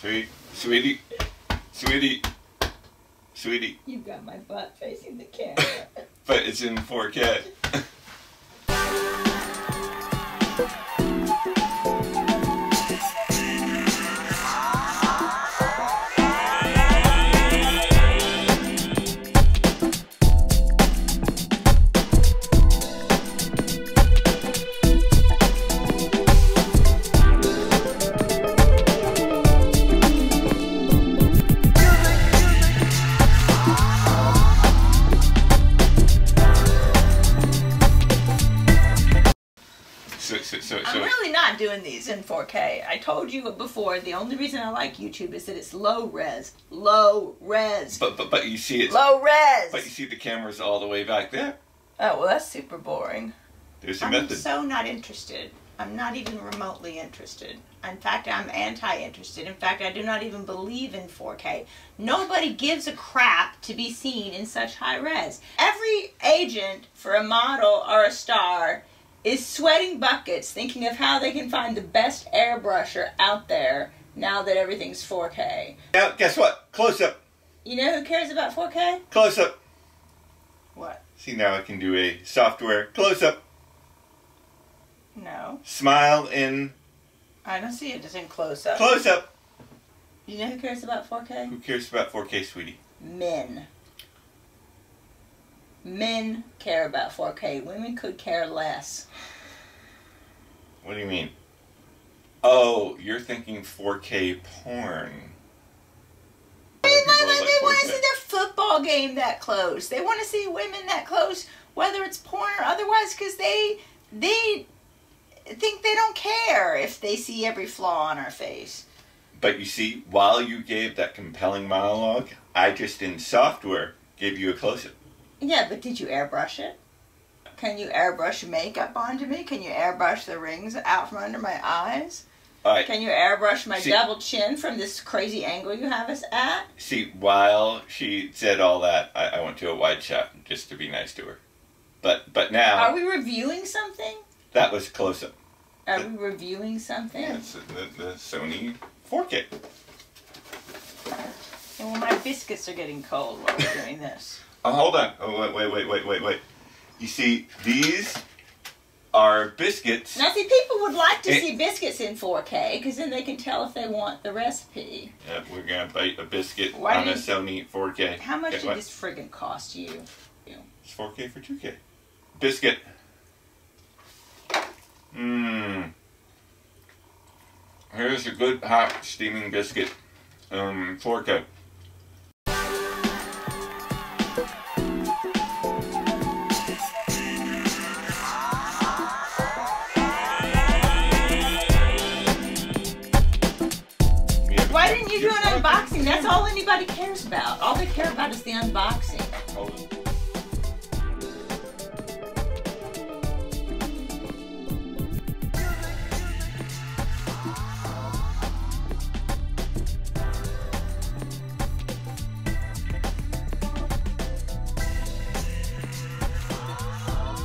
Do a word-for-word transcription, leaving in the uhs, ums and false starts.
Sweet, sweetie, sweetie, sweetie. You got my butt facing the camera. But it's in four K. So, so, so, I'm so. really not doing these in four K. I told you before, the only reason I like YouTube is that it's low res. Low res. But but, but you see it. Low res. But you see the cameras all the way back there. Oh, well, that's super boring. There's your I'm method. I'm so not interested. I'm not even remotely interested. In fact, I'm anti-interested. In fact, I do not even believe in four K. Nobody gives a crap to be seen in such high res. Every agent for a model or a star is sweating buckets thinking of how they can find the best airbrusher out there now that everything's four K. Now, guess what? Close up. You know who cares about four K? Close up. What? See, now I can do a software close up. No. Smile in. I don't see it as in close up. Close up. You know who cares about four K? Who cares about four K, sweetie? Men. Men care about four K. Women could care less. What do you mean? Oh, you're thinking four K porn. I mean, like, like they want to see their football game that close. They want to see women that close, whether it's porn or otherwise, because they, they think they don't care if they see every flaw on our face. But you see, while you gave that compelling monologue, I just, in software, gave you a close-up. Yeah, but did you airbrush it? Can you airbrush makeup onto me? Can you airbrush the rings out from under my eyes? All right. Can you airbrush my see, double chin from this crazy angle you have us at? See, while she said all that, I, I went to a wide shot just to be nice to her. But but now... Are we reviewing something? That was close-up. Are the, we reviewing something? Yeah, it's the, the Sony four K. And well, my biscuits are getting cold while we're doing this. Oh, hold on. Oh, wait, wait, wait, wait, wait, wait. You see, these are biscuits. Now, see, people would like to it, see biscuits in four K, because then they can tell if they want the recipe. Yeah, we're going to bite a biscuit Why on a Sony four K. How much Get did what? this friggin' cost you? It's four K for two K. Biscuit. Mmm. Here's a good hot steaming biscuit. Um, four K. Why didn't you do an unboxing? That's all anybody cares about. All they care about is the unboxing.